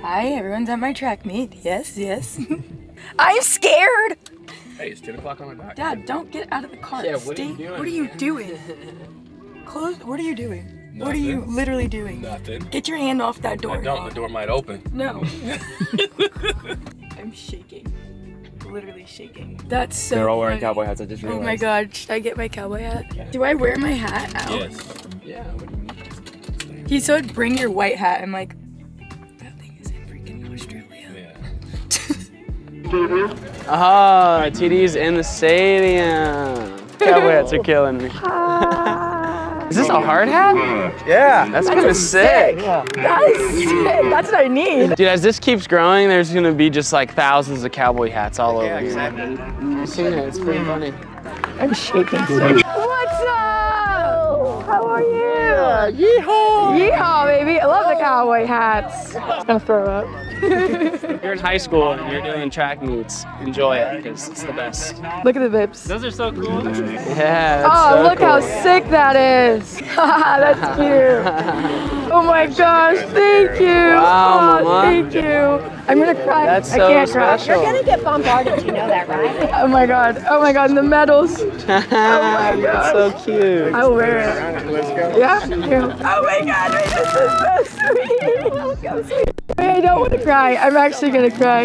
Hi, everyone's at my track meet. Yes, yes. I'm scared! Hey, it's 10 o'clock on the dot. Dad, don't get out of the car. Yeah, what are you doing? What are you doing? Close, what are you doing? Nothing. What are you literally doing? Nothing. Get your hand off that door. I don't, the door might open. No. I'm shaking. Literally shaking. That's so They're all wearing funny. Cowboy hats, I just realized. Oh my god, should I get my cowboy hat? Yeah. Do I wear my hat out? Yes. Yeah, what do you mean? He said bring your white hat. I'm like, that thing is in freaking Australia. Yeah. Ah, TD's in the stadium. Cowboy hats are killing me. Is this a hard hat? Yeah. That's kind of sick. Yeah. That is sick. That's what I need. Dude, as this keeps growing, there's going to be just like thousands of cowboy hats all over. Yeah, exactly. I've seen it. It's pretty funny. I'm shaking. What's up? How are you? Yeehaw. Yeehaw, baby. I love the cowboy hats. I'm going to throw up. You're in high school and you're doing track meets. Enjoy it because it's the best. Look at the vips. Those are so cool. Yeah, that's so cool. Oh, look how sick that is. That's cute. Oh my gosh, thank you. Wow, oh, thank you. I'm going to cry. That's so special. You're going to get bombarded, you know that, right? Oh my god. Oh my god, and the medals. Oh my god. So cute. I'll wear it. Let's go. Yeah? Oh my god, this is so sweet. So sweet. I don't want to cry. I'm actually going to cry.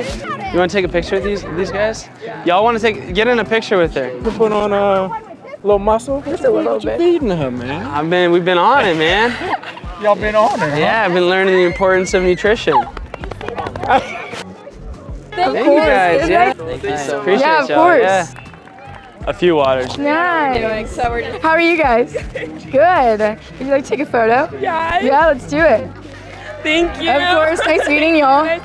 You want to take a picture with these guys? Y'all want to get in a picture with her? We're putting on a little muscle. Just a little bit. Feeding her, man. We've been on it, man. Y'all been on it, huh? Yeah, I've been learning the importance of nutrition. Thank you guys. Yeah. Thank you so much. Yeah, of course. Yeah. A few waters. Nice. How are you guys? Good. Would you like to take a photo? Yeah. Yeah, let's do it. Thank you. Of course. Nice meeting y'all. Nice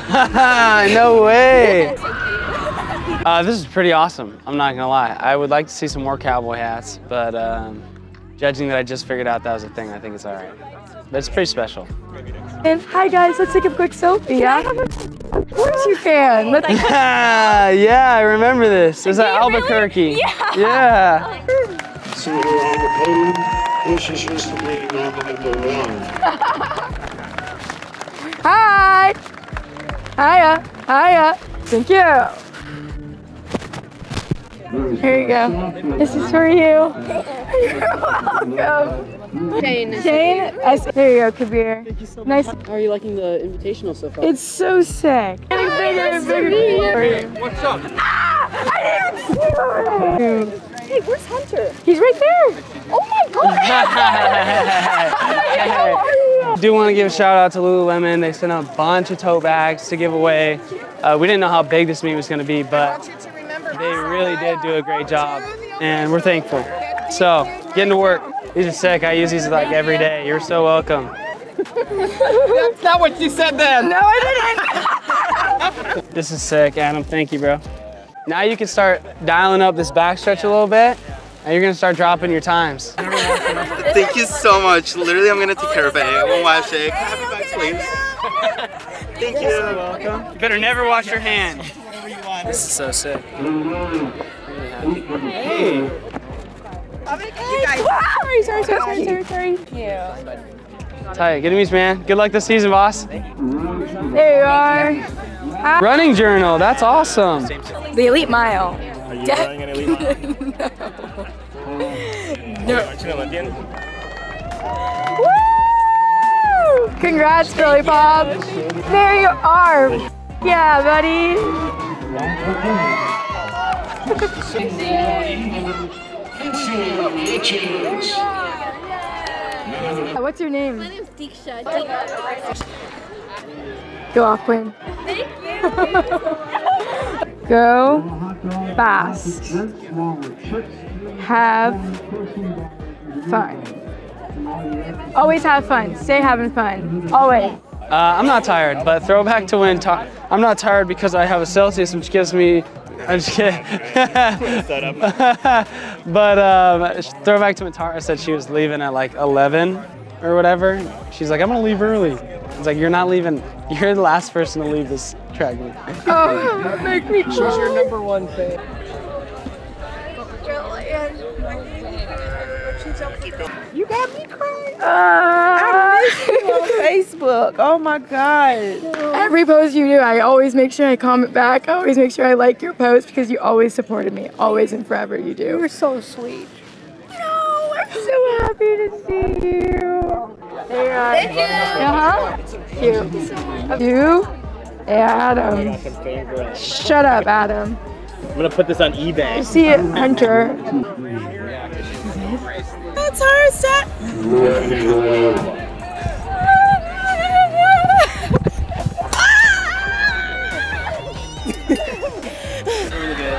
meeting you. No way. This is pretty awesome. I'm not gonna lie. I would like to see some more cowboy hats, but judging that I just figured out that was a thing, I think it's all right. But it's pretty special. And hi guys, let's take a quick selfie. Yeah? Of course you can. Let's yeah, I remember this. It was at Albuquerque. Really? Yeah. Hi. Hiya. Hiya. Thank you. Here you go. This is for you. You're welcome. Shane. Shane, there you go, Kabir. Thank you so much. Nice. How are you liking the invitational so far? It's so sick. Oh, nice to meet you. What's up? Ah! I didn't see over there. Hey, where's Hunter? He's right there. Oh my god. How are you? I do want to give a shout out to Lululemon. They sent out a bunch of tote bags to give away. We didn't know how big this meet was going to be, but they really did do a great job, and we're thankful. So, getting to work. These are sick. I use these like every day. You're so welcome. That's not what you said then. No, I didn't. This is sick, Adam. Thank you, bro. Now you can start dialing up this back stretch a little bit, and you're going to start dropping your times. Thank you so much. Literally, I'm going to take care of it. I won't wash it. Thank you. You're so welcome. You better never wash your hand. This is so sick. Hey. Sorry, sorry, sorry, sorry, sorry. Thank you. Tight, good to meet you, man. Good luck this season, boss. There you are. Hi. Running journal, that's awesome. The Elite Mile. Are you running an Elite Mile? No. Woo! Congrats, Billy Bob. There you are. Yeah, buddy. What's your name? My name's Diksha. Go off, Quinn. Thank you. Go fast. Have fun. Always have fun. Stay having fun. Always. I'm not tired, but throwback to when I'm not tired because I have a Celsius, which gives me. I'm just kidding. But throwback to when Tara said she was leaving at like 11 or whatever. She's like, I'm gonna leave early. It's like, you're not leaving. You're the last person to leave this track meet. Oh, that make me cry. She's your number one fan. You got me crying. I miss you on Facebook. Oh my God. Every post you do, I always make sure I comment back. I always make sure I like your post because you always supported me. Always and forever you do. You're so sweet. No, I'm so happy to see you. Thank you. Cute. You, Adam. Shut up, Adam. I'm gonna put this on eBay. You see it, Hunter. That's her set.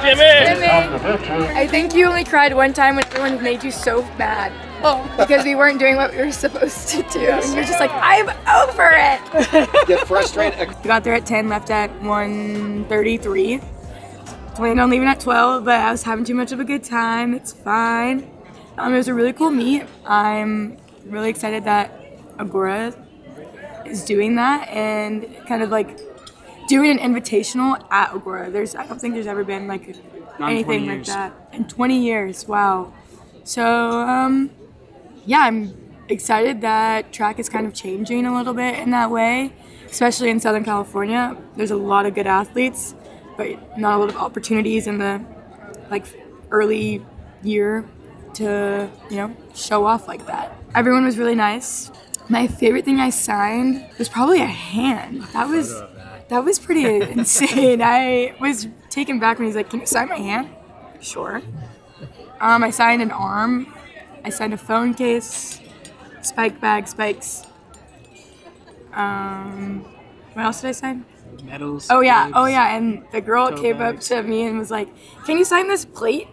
Jimmy! I think you only cried one time when everyone made you so mad. Oh, because we weren't doing what we were supposed to do. Yes. And you're just like, I'm over it. Get frustrated. We got there at 10, left at 1:33. Planned on leaving at 12, but I was having too much of a good time. It's fine. It was a really cool meet. I'm really excited that Agoura is doing that and kind of like doing an invitational at Agoura. I don't think there's ever been like anything like that in 20 years. Wow. So yeah, I'm excited that track is kind of changing a little bit in that way, especially in Southern California. There's a lot of good athletes, but not a lot of opportunities in the like early year to, you know, show off like that. Everyone was really nice. My favorite thing I signed was probably a hand. That was pretty insane. I was taken back when he's like, "Can you sign my hand?" Sure. I signed an arm. I signed a phone case, spike bag, spikes. What else did I sign? Medals. Oh yeah, plates, oh yeah, and the girl came bags. Up to me and was like, "Can you sign this plate?"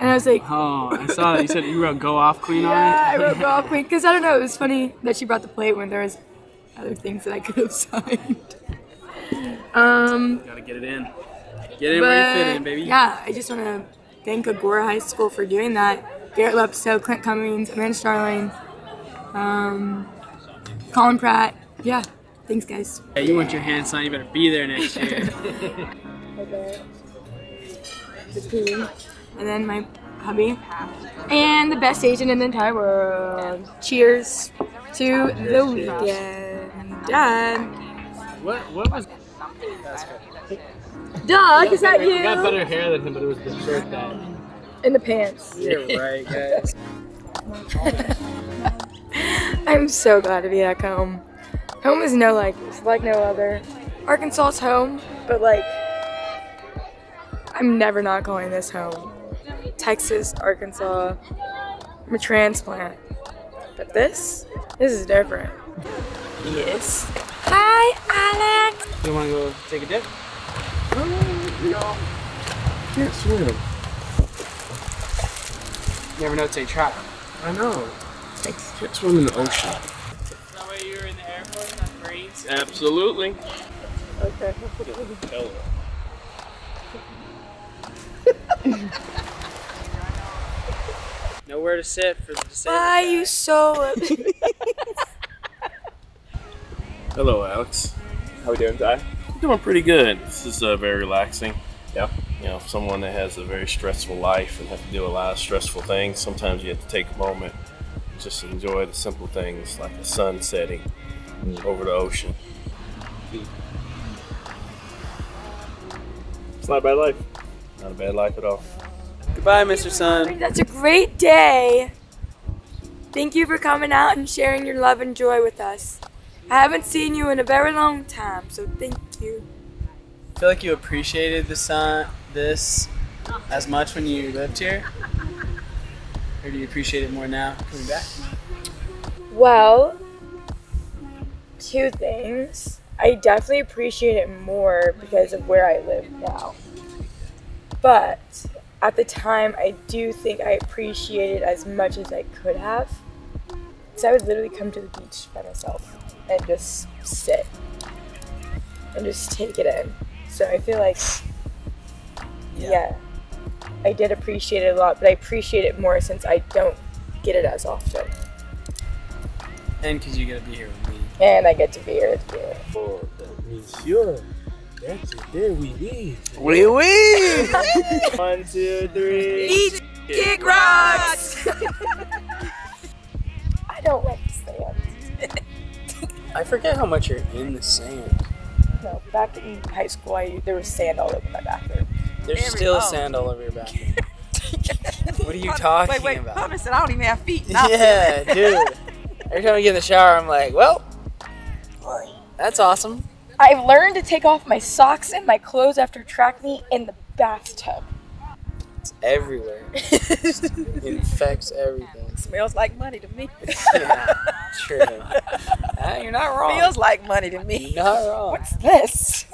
And I was like, "Oh, I saw that. You said you wrote Go Off Queen on it." Yeah, I wrote Go Off Queen because I don't know. It was funny that she brought the plate when there was other things that I could have signed. Gotta get it in. Get it where you fit in, baby. Yeah, I just want to thank Agoura High School for doing that. Garrett Lepso, Clint Cummings, Amanda Starling, Colin Pratt. Yeah. Thanks, guys. Yeah, you want your hand signed, you better be there next year. And then my hubby. And the best agent in the entire world. Cheers to the weekend. Done. What was that? Doug, is that you? I got better hair than him, but it was the shirt that. And the pants. You're right, guys. I'm so glad to be back home. Home is no like, it's like no other. Arkansas is home, but like, I'm never not calling this home. Texas, Arkansas, I'm a transplant. But this is different. Yes. Hi, Alex. You wanna go take a dip? I can't swim. You never know till you try. I know. Thanks. Can't swim in the ocean. Absolutely. Okay. Nowhere to sit for the disabled. Why you so Hello, Alex. How we doing, Ty? Doing pretty good. This is very relaxing. Yeah. You know, someone that has a very stressful life and have to do a lot of stressful things, sometimes you have to take a moment just to enjoy the simple things like the sun setting over the ocean. It's not a bad life. Not a bad life at all. Goodbye, Mr. Sun. That's a great day. Thank you for coming out and sharing your love and joy with us. I haven't seen you in a very long time, so thank you. I feel like you appreciated the sun, this as much when you lived here? Or do you appreciate it more now coming back? Well, two things. I definitely appreciate it more because of where I live now. But at the time, I do think I appreciated it as much as I could have. Because I would literally come to the beach by myself and just sit and just take it in. So I feel like, yeah, I did appreciate it a lot, but I appreciate it more since I don't get it as often. And because you get to be here with me. And I get to be here with you. Oh, monsieur, that's it. There we be. We. 1, 2, 3. Kick rocks. I don't like this. I forget how much you're in the sand. No, back in high school, there was sand all over my bathroom. There's still sand all over your bathroom. What are you talking about? Wait, I don't even have feet. Yeah, dude. Every time I get in the shower, I'm like, well, that's awesome. I've learned to take off my socks and my clothes after track meet in the bathtub. It's everywhere. It infects everything. It smells like money to me. Yeah, true. You're not wrong. Feels like money to me. You're not wrong. What's this?